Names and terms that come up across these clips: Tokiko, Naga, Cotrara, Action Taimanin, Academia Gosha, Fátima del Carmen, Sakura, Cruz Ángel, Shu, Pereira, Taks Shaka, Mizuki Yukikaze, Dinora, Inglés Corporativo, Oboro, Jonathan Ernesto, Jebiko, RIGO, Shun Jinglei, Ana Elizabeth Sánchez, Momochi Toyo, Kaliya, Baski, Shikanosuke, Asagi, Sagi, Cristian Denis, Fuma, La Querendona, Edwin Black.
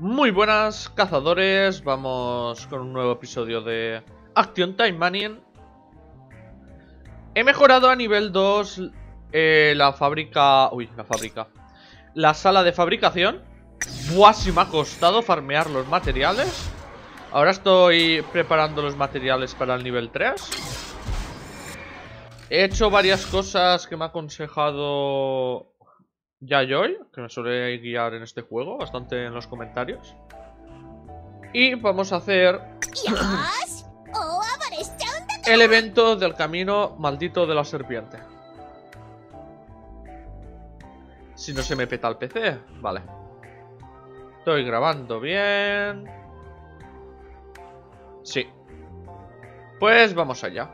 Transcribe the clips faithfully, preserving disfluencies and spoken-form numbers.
Muy buenas cazadores, vamos con un nuevo episodio de Action Taimanin. He mejorado a nivel dos eh, la fábrica... Uy, la fábrica la sala de fabricación. Buah, si me ha costado farmear los materiales. Ahora estoy preparando los materiales para el nivel tres. He hecho varias cosas que me ha aconsejado Yayoi, que me suele guiar en este juego bastante en los comentarios. Y vamos a hacer el evento del camino maldito de la serpiente. Si no se me peta el P C, vale. Estoy grabando bien. Sí. Pues vamos allá.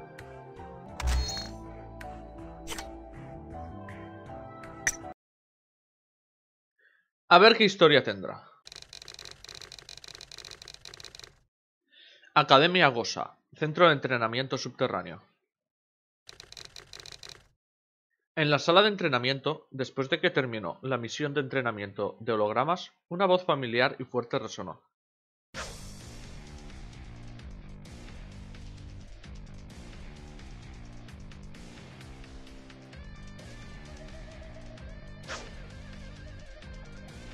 A ver qué historia tendrá. Academia Gosha, centro de entrenamiento subterráneo. En la sala de entrenamiento, después de que terminó la misión de entrenamiento de hologramas, una voz familiar y fuerte resonó.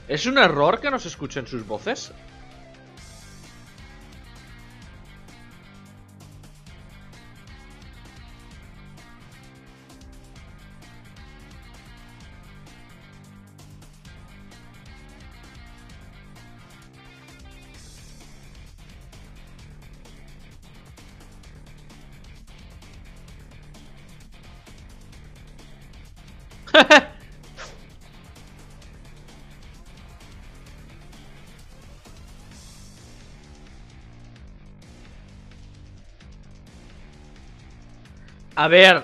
¿Es un error que no se escuchen sus voces? A ver,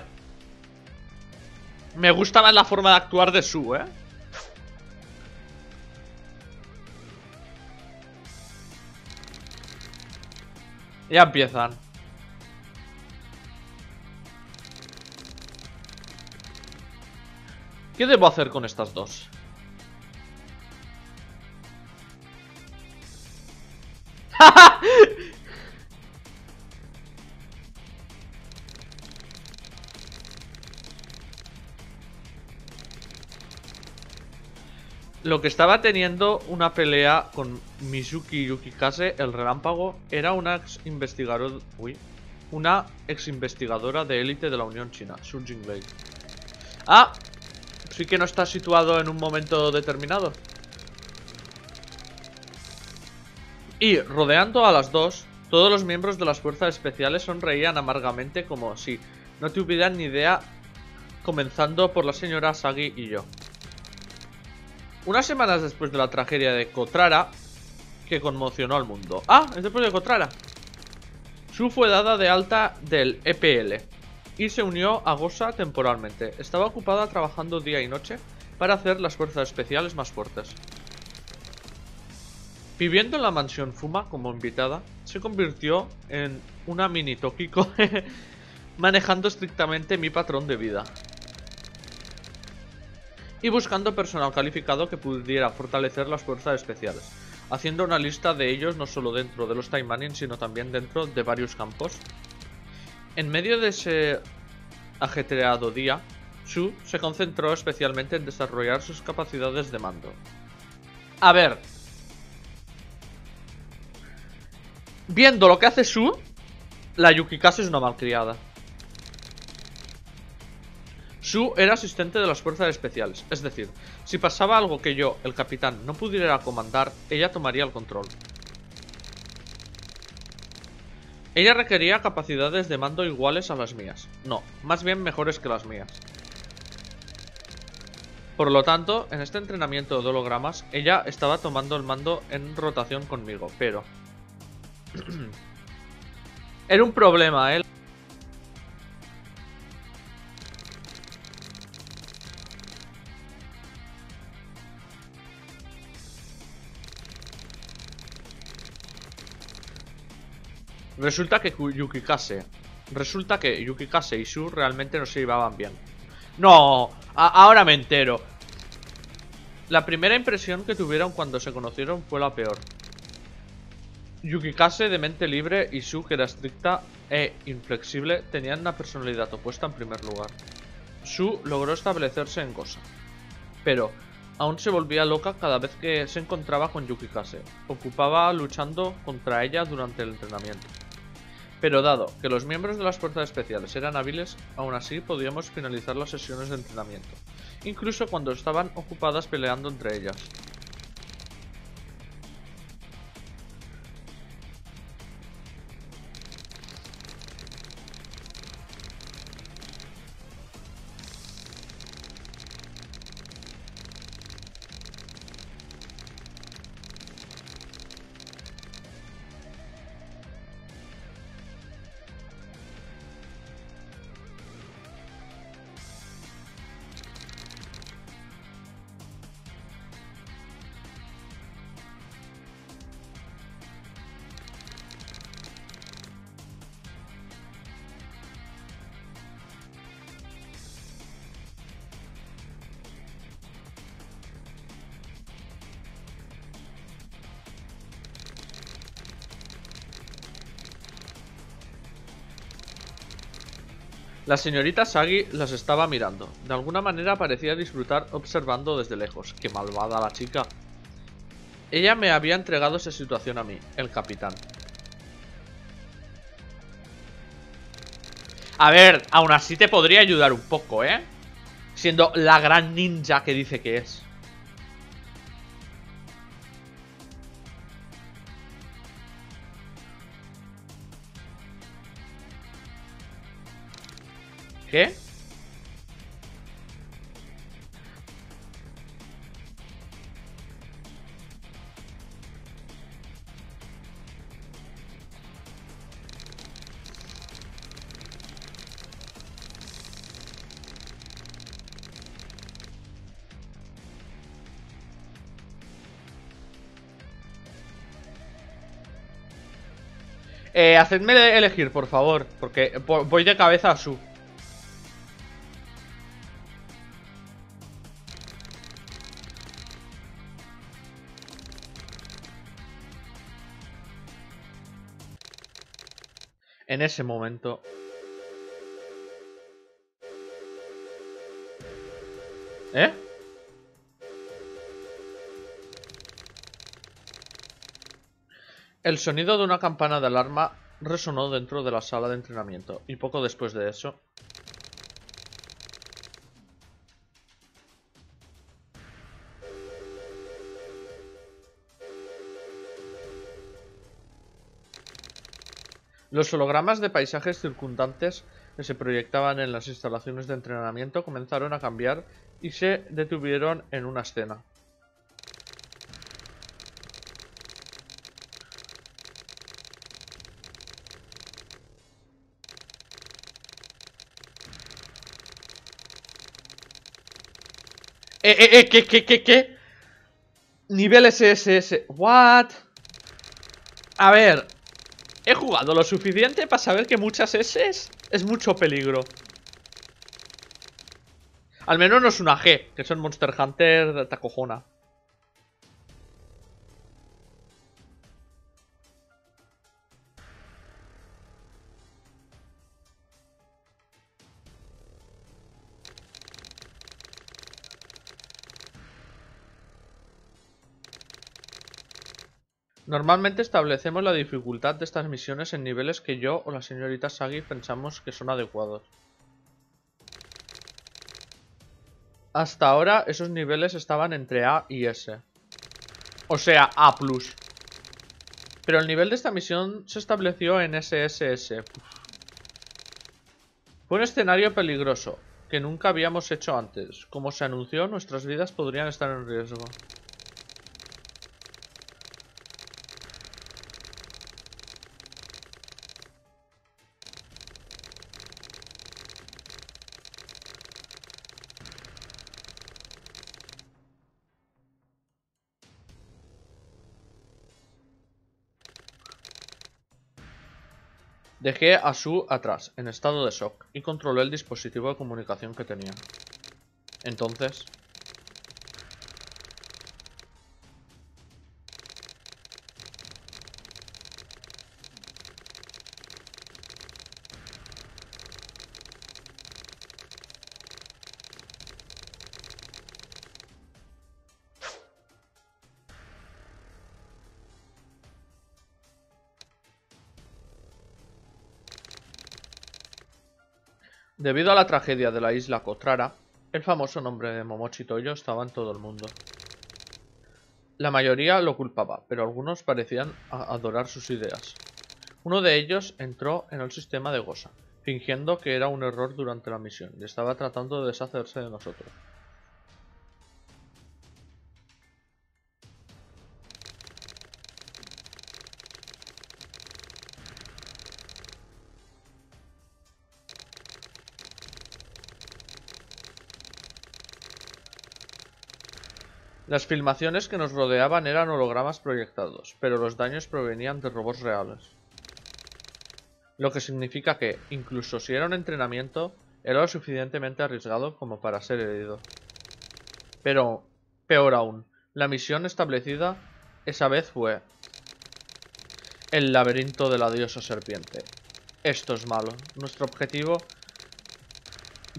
me gusta más la forma de actuar de Shu, ¿eh? Ya empiezan. ¿Qué debo hacer con estas dos? Lo que estaba teniendo una pelea con Mizuki Yukikaze, el relámpago, era una ex investigadora, uy, una ex investigadora de élite de la Unión China, Shun Jinglei. Ah, sí que no está situado en un momento determinado. Y rodeando a las dos, todos los miembros de las fuerzas especiales sonreían amargamente como si no tuvieran ni idea, comenzando por la señora Sagi y yo. Unas semanas después de la tragedia de Cotrara, que conmocionó al mundo. Ah, es después de Cotrara. Shu fue dada de alta del E P L y se unió a Gosha temporalmente. Estaba ocupada trabajando día y noche para hacer las fuerzas especiales más fuertes. Viviendo en la mansión Fuma como invitada, se convirtió en una mini Tokiko, manejando estrictamente mi patrón de vida y buscando personal calificado que pudiera fortalecer las fuerzas especiales, haciendo una lista de ellos no solo dentro de los Taimanin, sino también dentro de varios campos. En medio de ese ajetreado día, Shu se concentró especialmente en desarrollar sus capacidades de mando. A ver, viendo lo que hace Shu, la Yukikaze es una malcriada. Shu era asistente de las fuerzas especiales, es decir, si pasaba algo que yo, el capitán, no pudiera comandar, ella tomaría el control. Ella requería capacidades de mando iguales a las mías, no, más bien mejores que las mías. Por lo tanto, en este entrenamiento de hologramas, ella estaba tomando el mando en rotación conmigo, pero era un problema, ¿eh? Resulta que Yukikaze Resulta que Yukikaze y Shu realmente no se llevaban bien. No, ahora me entero. La primera impresión que tuvieron cuando se conocieron fue la peor. Yukikaze, de mente libre, y Shu, que era estricta e inflexible, tenían una personalidad opuesta en primer lugar. Shu logró establecerse en Gosha, pero aún se volvía loca cada vez que se encontraba con Yukikaze. Ocupaba luchando contra ella durante el entrenamiento. Pero dado que los miembros de las fuerzas especiales eran hábiles, aún así podíamos finalizar las sesiones de entrenamiento, incluso cuando estaban ocupadas peleando entre ellas. La señorita Sagi las estaba mirando. De alguna manera parecía disfrutar observando desde lejos. ¡Qué malvada la chica! Ella me había entregado esa situación a mí, el capitán. A ver, aún así te podría ayudar un poco, ¿eh? Siendo la gran ninja que dice que es. ¿Qué? Eh, hacedme elegir, por favor, porque voy de cabeza a Shu. En ese momento... ¿Eh? El sonido de una campana de alarma resonó dentro de la sala de entrenamiento, y poco después de eso... Los hologramas de paisajes circundantes que se proyectaban en las instalaciones de entrenamiento comenzaron a cambiar y se detuvieron en una escena. ¡Eh, eh, eh! ¿Qué, qué, qué, qué? Nivel S S S. ¿What? A ver... He jugado lo suficiente para saber que muchas S es mucho peligro. Al menos no es una G, que son Monster Hunter de tacojona. Normalmente establecemos la dificultad de estas misiones en niveles que yo o la señorita Sagi pensamos que son adecuados. Hasta ahora esos niveles estaban entre A y S. O sea, A plus. Pero el nivel de esta misión se estableció en S S S. Fue un escenario peligroso, que nunca habíamos hecho antes. Como se anunció, nuestras vidas podrían estar en riesgo. Dejé a Shu atrás, en estado de shock, y controlé el dispositivo de comunicación que tenía. Entonces... Debido a la tragedia de la isla Cotrara, el famoso nombre de Momochi Toyo estaba en todo el mundo. La mayoría lo culpaba, pero algunos parecían adorar sus ideas. Uno de ellos entró en el sistema de Gosha, fingiendo que era un error durante la misión y estaba tratando de deshacerse de nosotros. Las filmaciones que nos rodeaban eran hologramas proyectados, pero los daños provenían de robots reales. Lo que significa que, incluso si era un entrenamiento, era lo suficientemente arriesgado como para ser herido. Pero, peor aún, la misión establecida esa vez fue el laberinto de la diosa serpiente. Esto es malo. Nuestro objetivo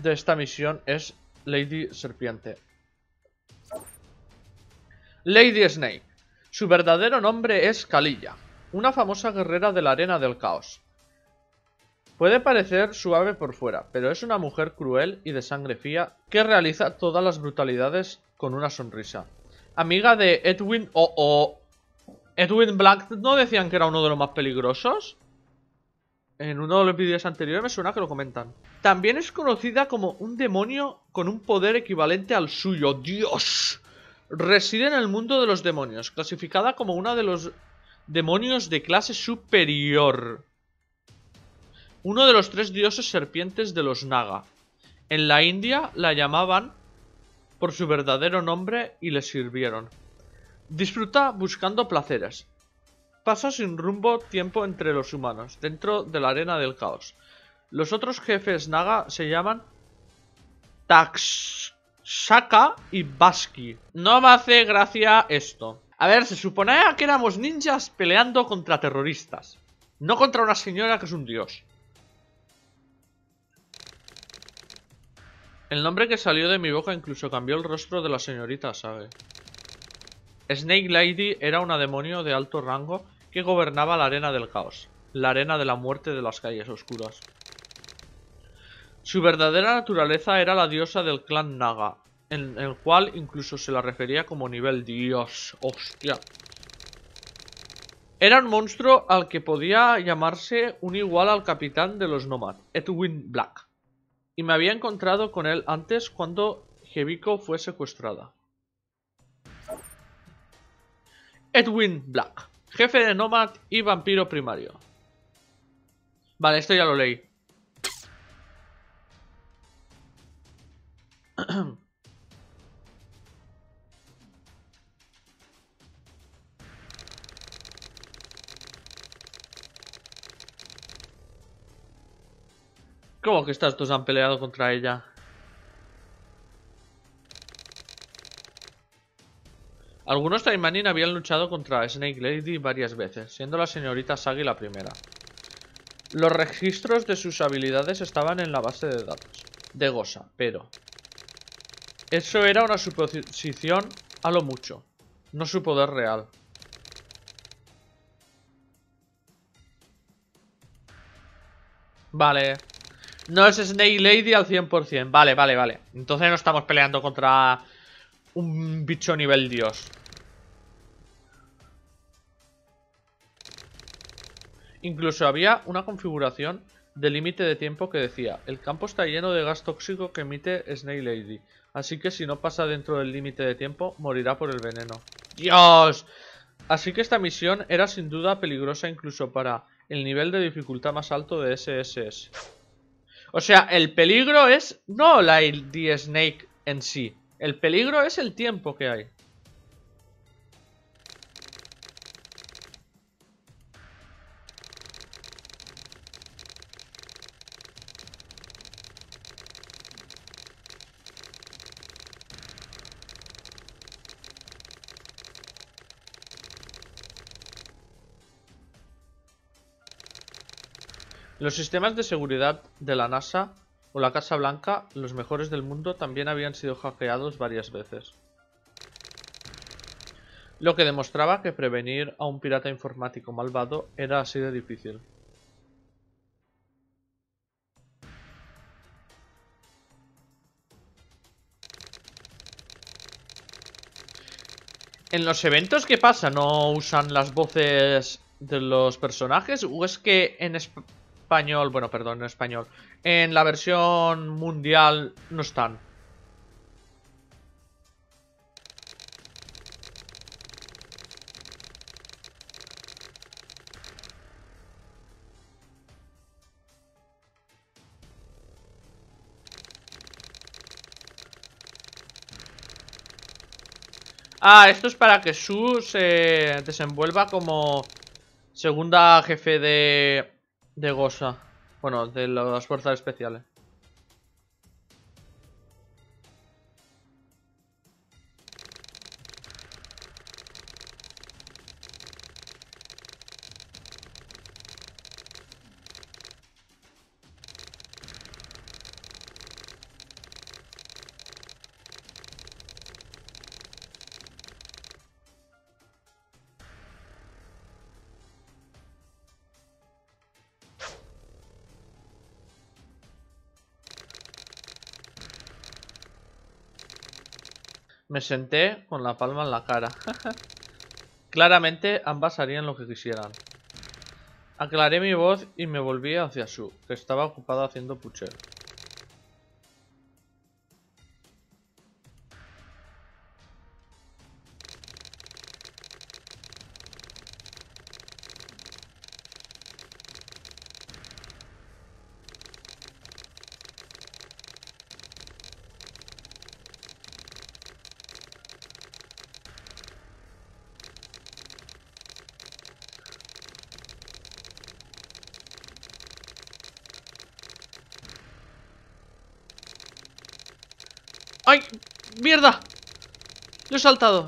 de esta misión es Lady Serpiente. Lady Snake. Su verdadero nombre es Kaliya, una famosa guerrera de la arena del caos. Puede parecer suave por fuera, pero es una mujer cruel y de sangre fría que realiza todas las brutalidades con una sonrisa. Amiga de Edwin o o Edwin Black, ¿no decían que era uno de los más peligrosos? En uno de los vídeos anteriores me suena que lo comentan. También es conocida como un demonio con un poder equivalente al suyo. ¡Dios! Reside en el mundo de los demonios, clasificada como una de los demonios de clase superior. Uno de los tres dioses serpientes de los Naga. En la India la llamaban por su verdadero nombre y le sirvieron. Disfruta buscando placeres. Pasa sin rumbo tiempo entre los humanos, dentro de la arena del caos. Los otros jefes Naga se llaman Taks Shaka y Baski. No me hace gracia esto. A ver, se suponía que éramos ninjas peleando contra terroristas, no contra una señora que es un dios. El nombre que salió de mi boca incluso cambió el rostro de la señorita Sagi. Snake Lady era una demonio de alto rango que gobernaba la arena del caos, la arena de la muerte de las calles oscuras. Su verdadera naturaleza era la diosa del clan Naga, en el cual incluso se la refería como nivel dios. ¡Hostia! Era un monstruo al que podía llamarse un igual al capitán de los Nomad, Edwin Black. Y me había encontrado con él antes cuando Jebiko fue secuestrada. Edwin Black, jefe de Nomad y vampiro primario. Vale, esto ya lo leí. ¿Cómo que estas dos han peleado contra ella? Algunos Taimanin habían luchado contra Snake Lady varias veces, siendo la señorita Sagi la primera. Los registros de sus habilidades estaban en la base de datos de Gosha, pero eso era una suposición a lo mucho, no su poder real. Vale. No es Snake Lady al cien por cien. Vale, vale, vale. Entonces no estamos peleando contra un bicho nivel dios. Incluso había una configuración de límite de tiempo que decía: el campo está lleno de gas tóxico que emite Snake Lady, así que si no pasa dentro del límite de tiempo, morirá por el veneno. ¡Dios! Así que esta misión era sin duda peligrosa incluso para el nivel de dificultad más alto de S S S. O sea, el peligro es no la Lady Snake en sí. El peligro es el tiempo que hay. Los sistemas de seguridad de la NASA o la Casa Blanca, los mejores del mundo, también habían sido hackeados varias veces. Lo que demostraba que prevenir a un pirata informático malvado era así de difícil. ¿En los eventos qué pasa? ¿No usan las voces de los personajes? ¿O es que en español, bueno, perdón, en español, en la versión mundial no están? Ah, esto es para que Shu se desenvuelva como segunda jefe de, de Gosha. Bueno, de las fuerzas especiales. Me senté con la palma en la cara. Claramente ambas harían lo que quisieran. Aclaré mi voz y me volví hacia Shu, que estaba ocupado haciendo puchero. ¡Ay! ¡Mierda! ¡Lo he saltado!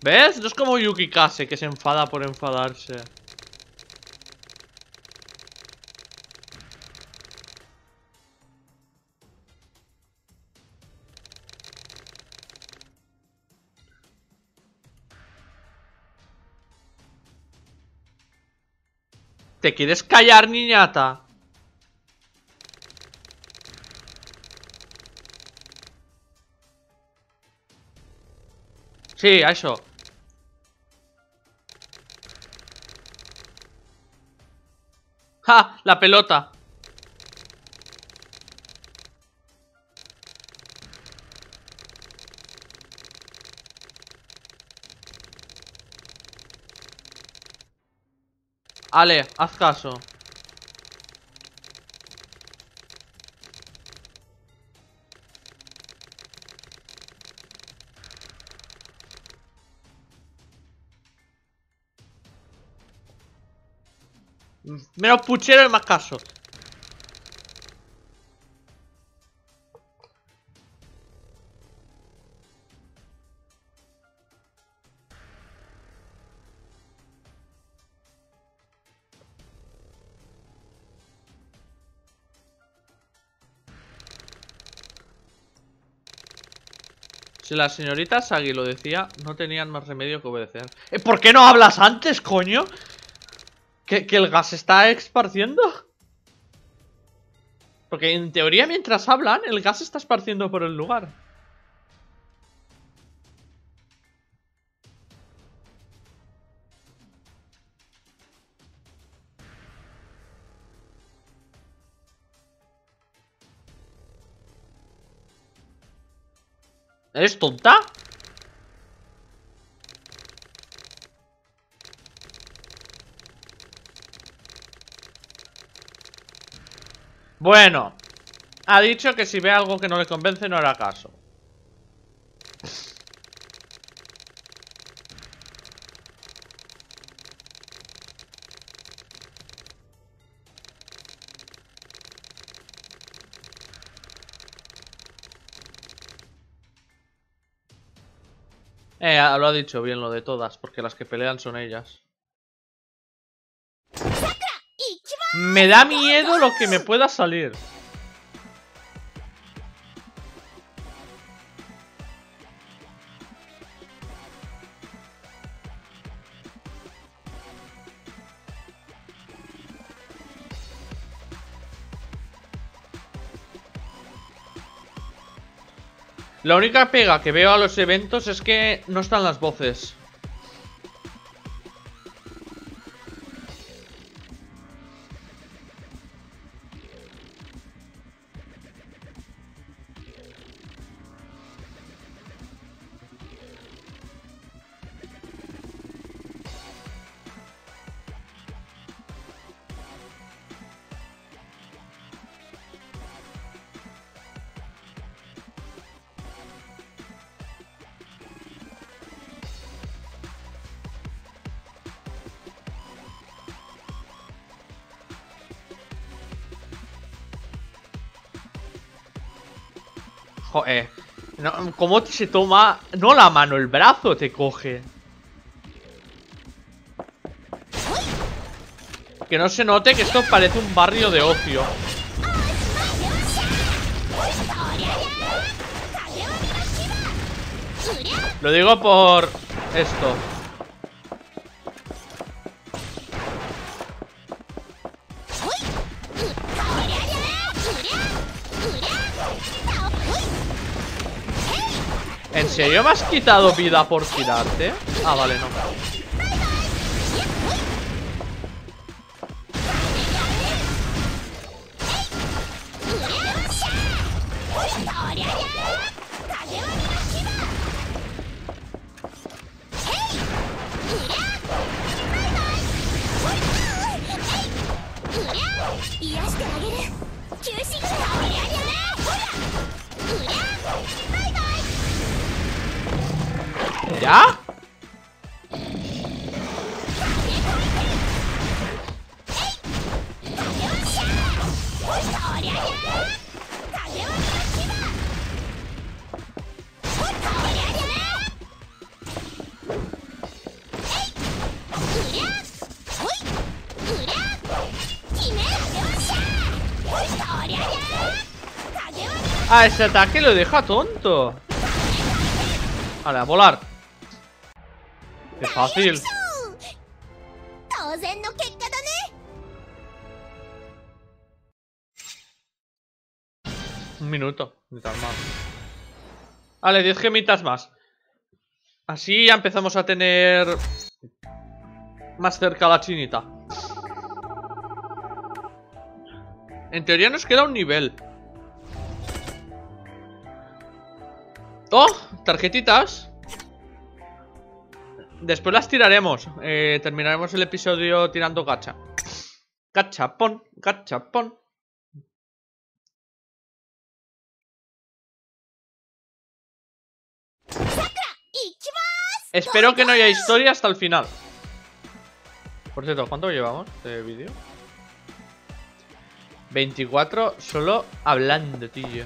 ¿Ves? No es como Yuki Kaze, que se enfada por enfadarse. ¿Te quieres callar, niñata? Sí, a eso. ¡Ja! ¡La pelota! Ale, haz caso. Menos puchero y más caso. Si la señorita Sagi lo decía, no tenían más remedio que obedecer. ¿Eh, ¿Por qué no hablas antes, coño? ¿Que, ¿Que el gas se está esparciendo? Porque en teoría mientras hablan, el gas se está esparciendo por el lugar. ¿Eres tonta? Bueno, ha dicho que si ve algo que no le convence no hará caso. Eh, lo ha dicho bien lo de todas, porque las que pelean son ellas. Me da miedo lo que me pueda salir. La única pega que veo a los eventos es que no están las voces. Joder, no, ¿cómo se toma? No la mano, el brazo te coge. Que no se note que esto parece un barrio de ocio. Lo digo por esto. ¿En serio me has quitado vida por tirarte? Ah, vale, no. ¿Ya? Ah, ese ataque lo deja tonto. Vale, a volar. ¡Qué fácil! Un minuto, ni tan mal. Vale, diez gemitas más. Así ya empezamos a tener más cerca la chinita. En teoría nos queda un nivel. ¡Oh! Tarjetitas. Después las tiraremos. Eh, terminaremos el episodio tirando gacha. Gachapón, gachapón. Espero que no haya historia hasta el final. Por cierto, ¿cuánto llevamos de vídeo? veinticuatro solo hablando, tío.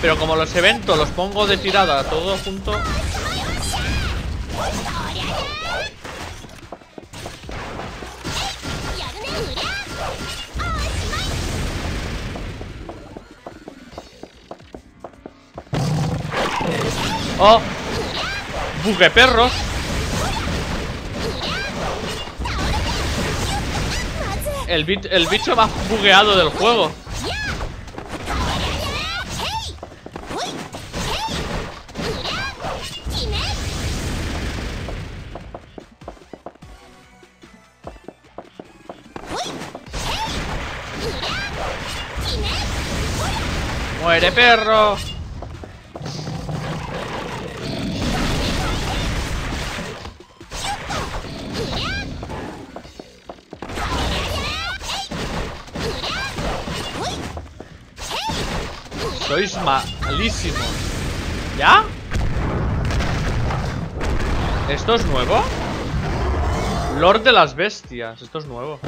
Pero como los eventos los pongo de tirada todo junto. Oh, bugue perros. El, bit, el bicho más bugueado del juego. ¡Muere, perro! Sois malísimos. ¿Ya? ¿Esto es nuevo? Lord de las bestias. Esto es nuevo.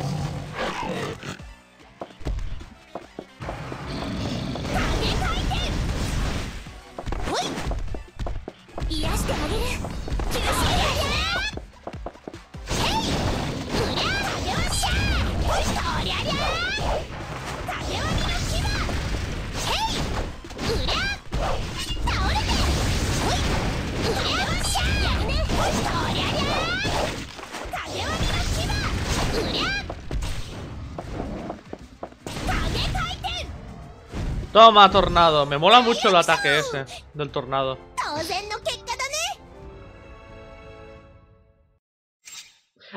Toma, tornado. Me mola mucho el ataque ese del tornado.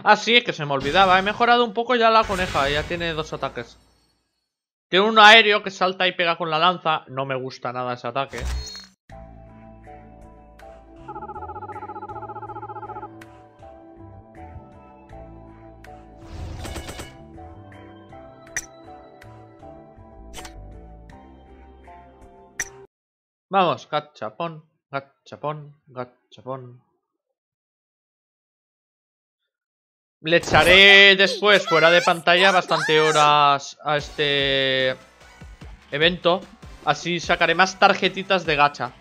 Ah, sí, es que se me olvidaba. He mejorado un poco ya la coneja. Ya tiene dos ataques. Tiene un aéreo que salta y pega con la lanza. No me gusta nada ese ataque. Vamos, gachapón, gachapón, gachapón. Le echaré después, fuera de pantalla, bastante horas a este evento. Así sacaré más tarjetitas de gacha.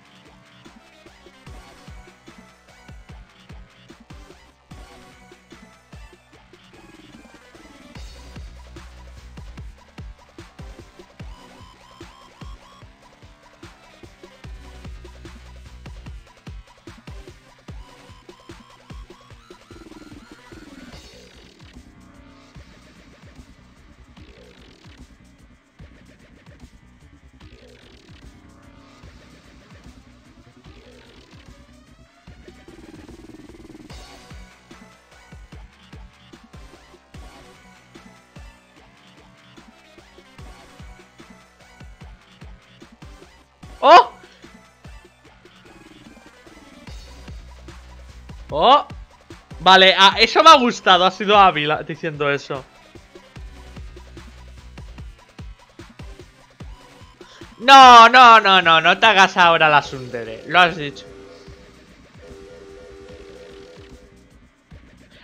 ¡Oh! ¡Oh! Vale, ah, eso me ha gustado. Ha sido hábil diciendo eso. No, no, no, no. No te hagas ahora la tsundere. Lo has dicho.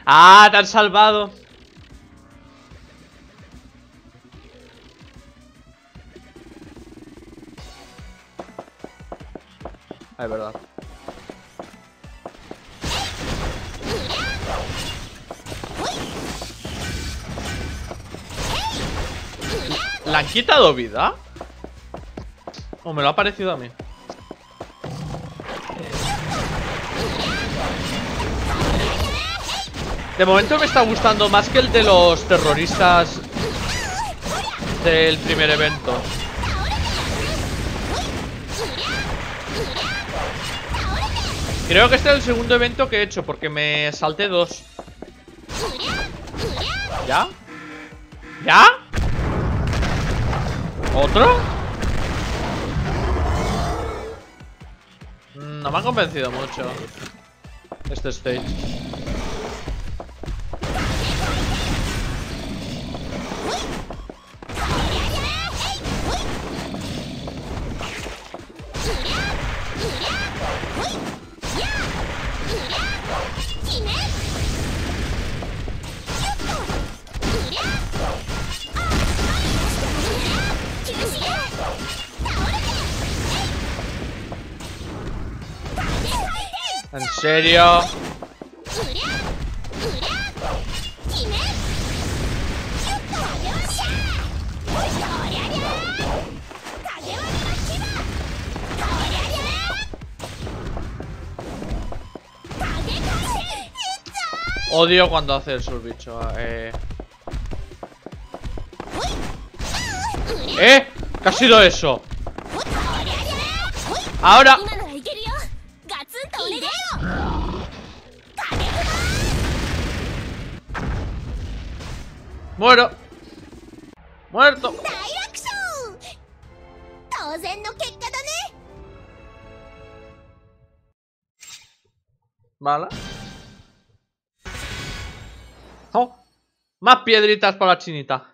¡Ah! Te han salvado. Es verdad. ¿Le han quitado vida? ¿O me lo ha parecido a mí? De momento me está gustando más que el de los terroristas del primer evento. Creo que este es el segundo evento que he hecho, porque me salté dos. ¿Ya? ¿Ya? ¿Otro? No me han convencido mucho este stage. ¿En serio? Odio cuando hace eso el bicho. Eh. ¿Eh? ¿Qué ha sido eso? Ahora. Muero. Muerto. Vale. Oh, más piedritas para la chinita.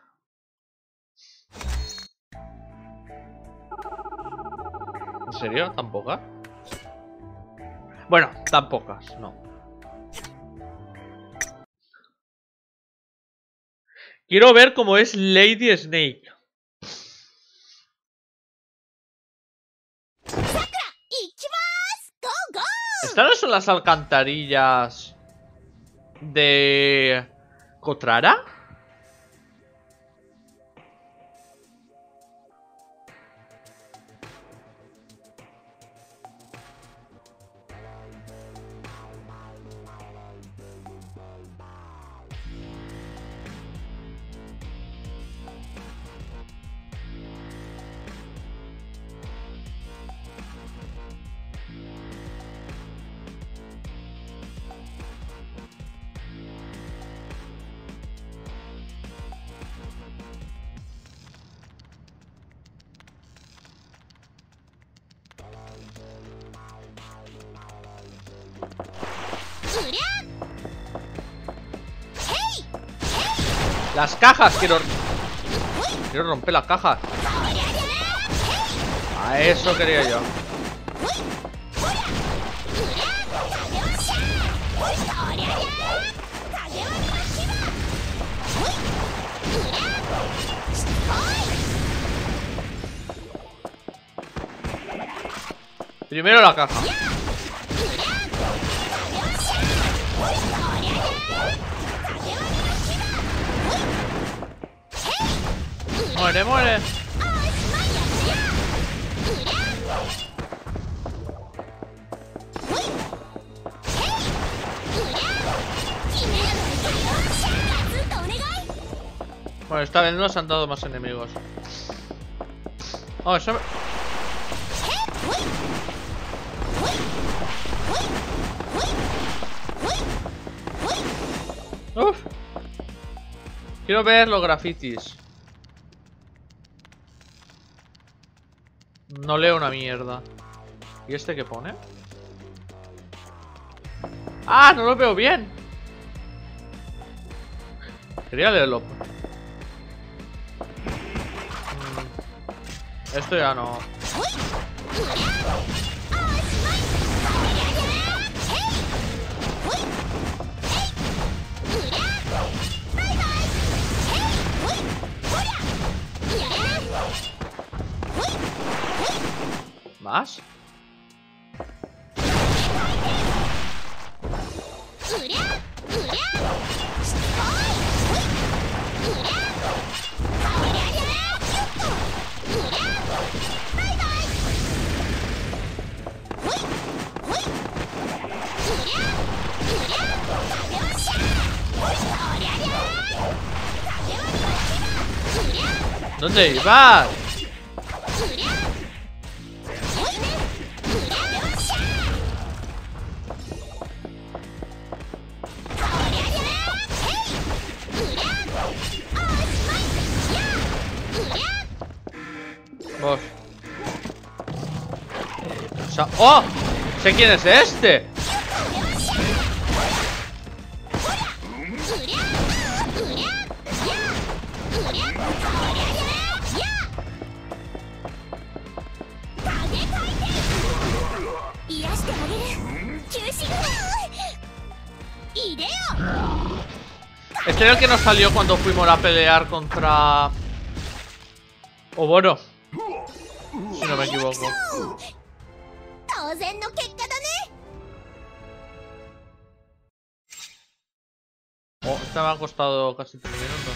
¿En serio? ¿Tan pocas? Bueno, tan pocas, no. Quiero ver cómo es Lady Snake. ¿Estas no son las alcantarillas de Cotrara? Las cajas, quiero... Quiero romper las cajas. A eso quería yo. Primero la caja. Muere, muere. Bueno, esta vez nos han dado más enemigos. Oh, eso me... Uf. Quiero ver los grafitis. No leo una mierda. ¿Y este qué pone? ¡Ah! No lo veo bien. Quería leerlo. Esto ya no. ¿Más? ¿Dónde ibas? ¡Oh! ¡Sé quién es este! Este era el que nos salió cuando fuimos a pelear contra... Oboro, si no me equivoco. Oh, esta me ha costado casi tres minutos.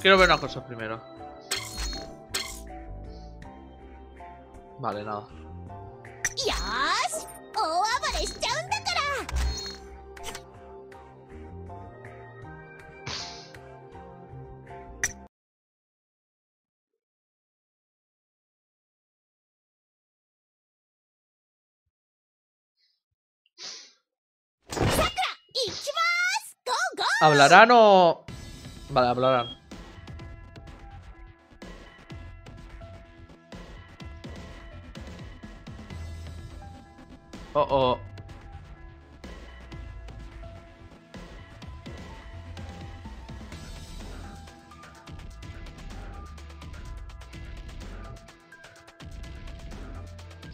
Quiero ver una cosa primero. Vale, nada. ¿Hablarán o...? Vale, hablarán. Oh, oh.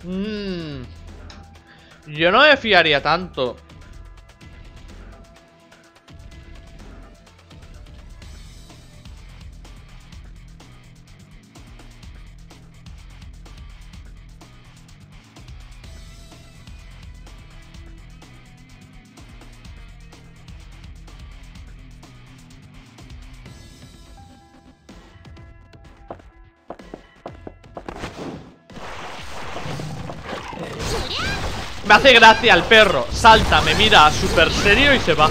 Mmm. Yo no me fiaría tanto. Me hace gracia el perro, salta, me mira súper serio y se va.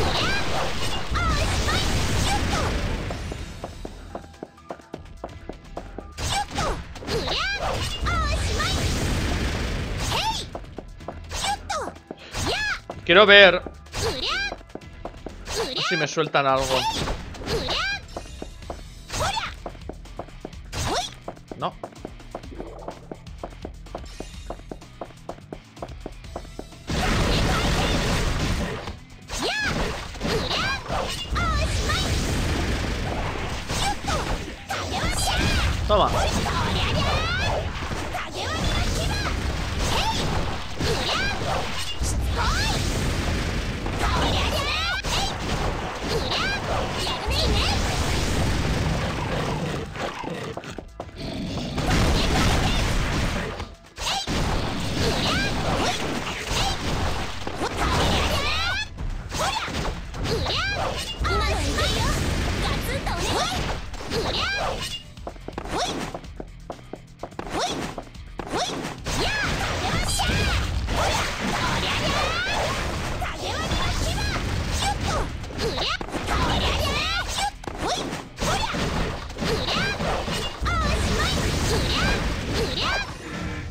Quiero ver si me sueltan algo. No. Toma.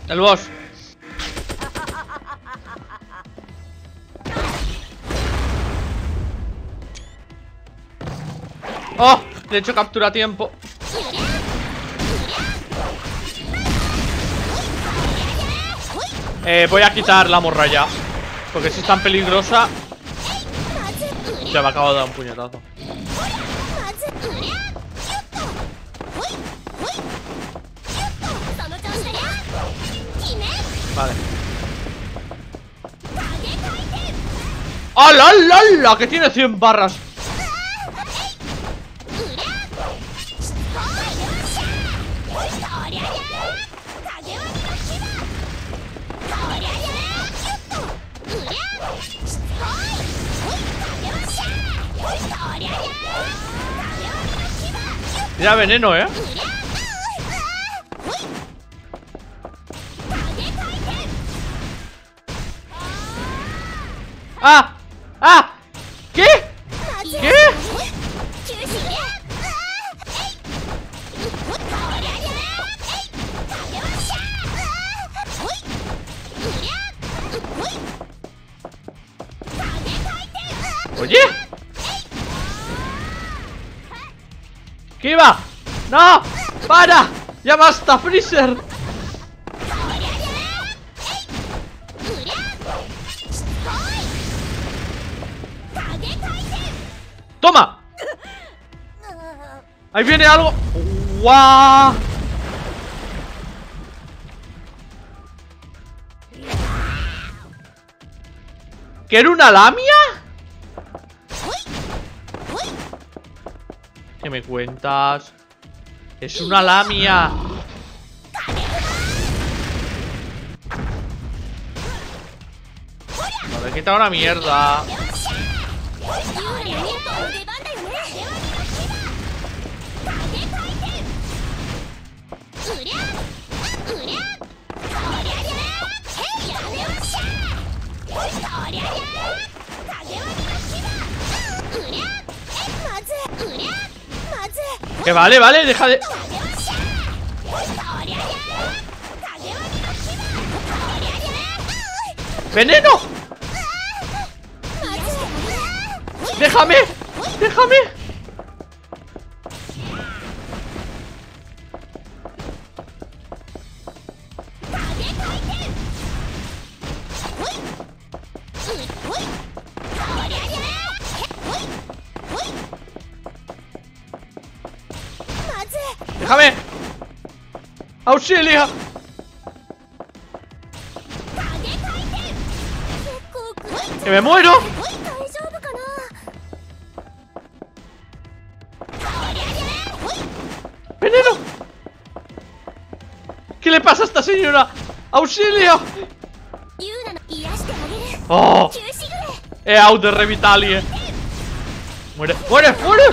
El boss. ¡Oh! Le he hecho captura a tiempo. Eh, voy a quitar la morralla, porque si es tan peligrosa. Ya me acabo de dar un puñetazo. Vale. ¡Hala, la, la! ¡Que tiene cien barras! Ya veneno, ¿eh? ¡Ah! ¡Ah! ¿Qué? ¿Qué? ¡Oye! ¿Qué iba? ¡No! ¡Para! ¡Ya basta, Freezer! ¡Toma! Ahí viene algo. ¡Guau! ¿Que era una lamia? ¿Qué me cuentas? ¡Es una lamia! Vale, quita una mierda. Que vale, vale, deja de... ¡Veneno! ¡Déjame! ¡Déjame! ¡Déjame! ¡Auxilio! ¡Que me muero! ¡Veneno! ¿Qué le pasa a esta señora? ¡Auxilio! ¡Oh! ¡He out de Revitalie! ¡Muere! ¡Muere! ¡Muere!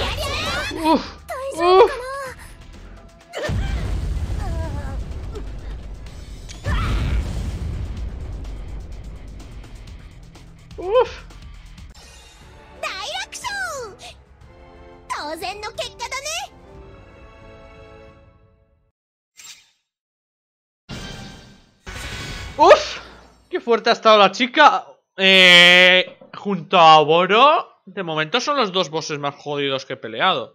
¡Uf! ¡Uf! ¡Uf! ¡Uf! ¡Qué fuerte ha estado la chica! Eh, junto a Oboro, de momento son los dos bosses más jodidos que he peleado.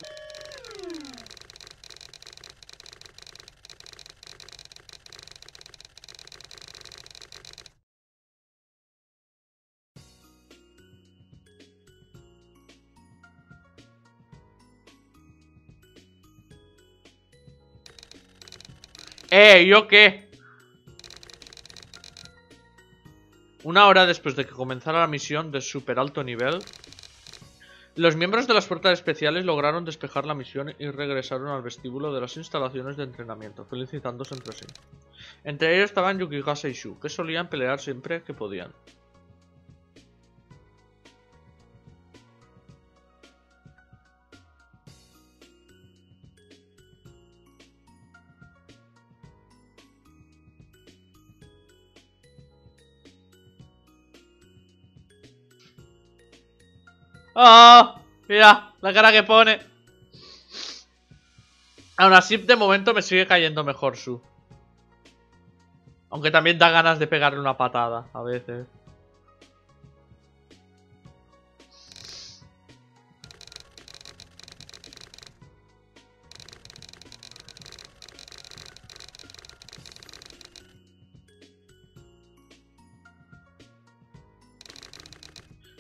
Eh, ¿yo qué? Una hora después de que comenzara la misión de super alto nivel, los miembros de las fuerzas especiales lograron despejar la misión y regresaron al vestíbulo de las instalaciones de entrenamiento, felicitándose entre sí. Entre ellos estaban Yukikaze y Shu, que solían pelear siempre que podían. ¡Oh! Mira, la cara que pone. Aún así, de momento me sigue cayendo mejor Shu. Aunque también da ganas de pegarle una patada a veces.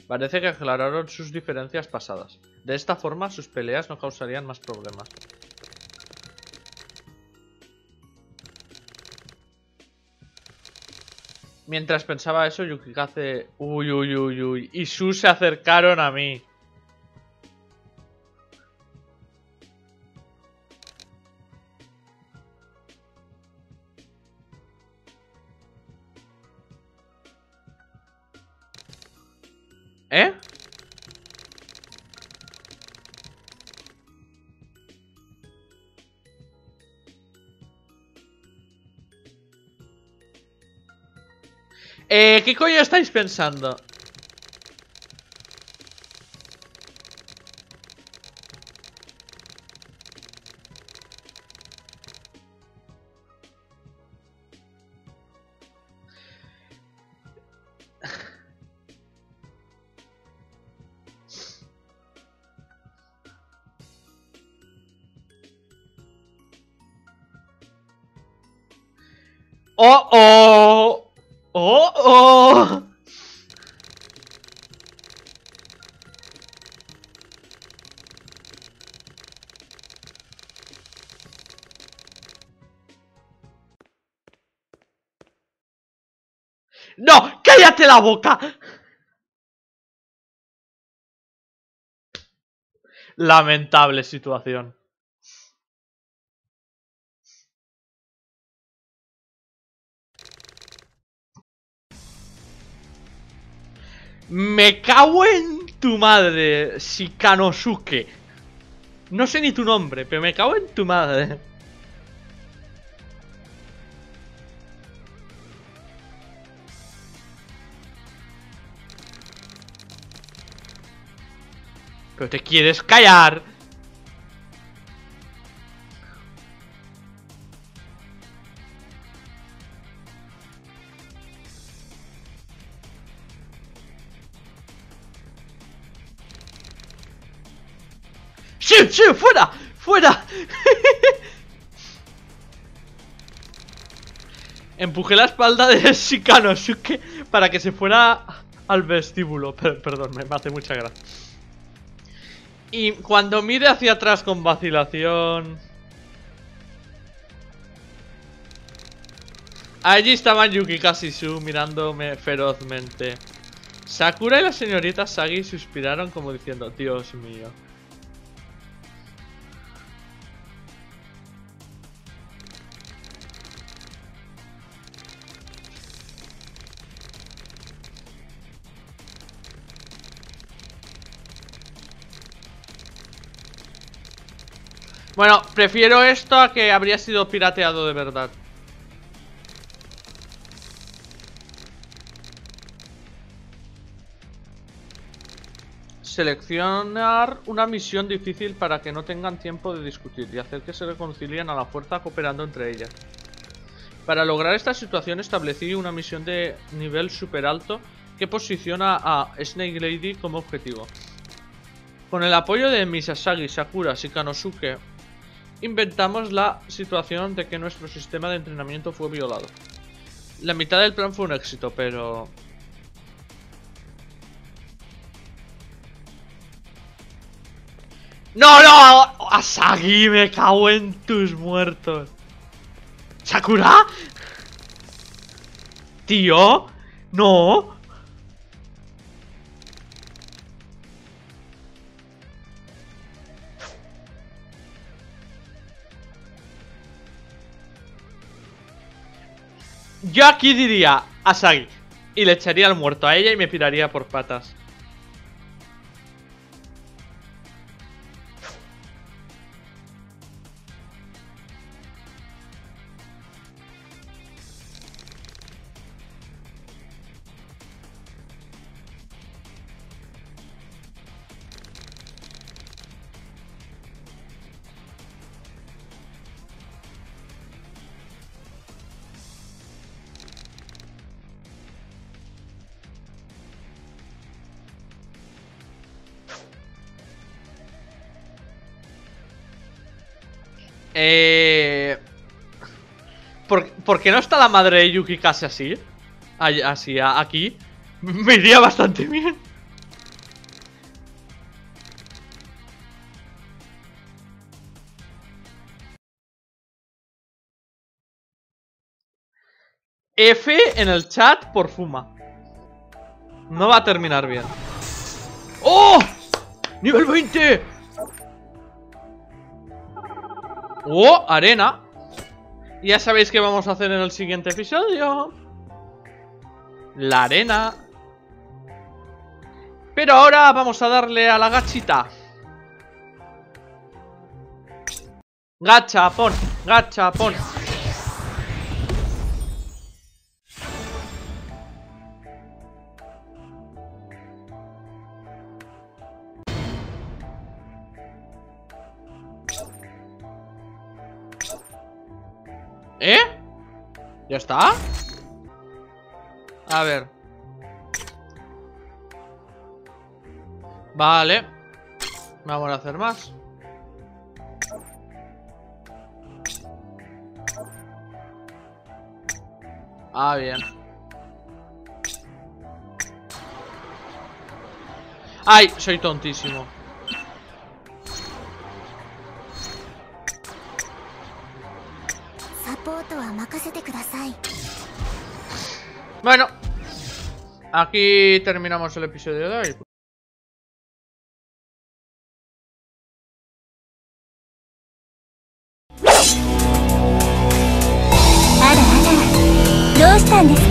Parece que aclararon sus diferencias pasadas. De esta forma, sus peleas no causarían más problemas. Mientras pensaba eso, Yukikaze... Uy, uy, uy, uy. Y Shu se acercaron a mí. ¿Eh? Eh, ¿qué coño estáis pensando? ¡Oh, oh! ¡Oh, oh! ¡No! ¡Cállate la boca! Lamentable situación. Me cago en tu madre, Shikanosuke. No sé ni tu nombre, pero me cago en tu madre. Pero te quieres callar. ¡Sí, sí! ¡Fuera! ¡Fuera! Empujé la espalda de Shikanosuke para que se fuera al vestíbulo. Per perdón, me hace mucha gracia. Y cuando mire hacia atrás con vacilación... Allí estaban Yukikaze y Shu mirándome ferozmente. Sakura y la señorita Sagi suspiraron como diciendo, Dios mío. Bueno, prefiero esto a que habría sido pirateado de verdad. Seleccionar una misión difícil para que no tengan tiempo de discutir y hacer que se reconcilien a la fuerza cooperando entre ellas. Para lograr esta situación establecí una misión de nivel super alto que posiciona a Snake Lady como objetivo. Con el apoyo de Misasagi, Sakura, Shikanosuke, inventamos la situación de que nuestro sistema de entrenamiento fue violado. La mitad del plan fue un éxito, pero... ¡No, no! ¡Asagi, me cago en tus muertos! ¿Sakura? ¿Tío? ¡No! Yo aquí diría Asagi y le echaría el muerto a ella y me piraría por patas. Eh... ¿Por, ¿Por qué no está la madre de Yuki casi así? Así, aquí. Me iría bastante bien. F en el chat por Fuma. No va a terminar bien. ¡Oh! ¡Nivel veinte! ¡Oh! ¡Arena! Ya sabéis qué vamos a hacer en el siguiente episodio. La arena. Pero ahora vamos a darle a la gachita. Gacha, pon. Gacha, pon. ¿Eh? ¿Ya está? A ver. Vale. Vamos a hacer más. Ah, bien. ¡Ay! Soy tontísimo. Bueno, aquí terminamos el episodio de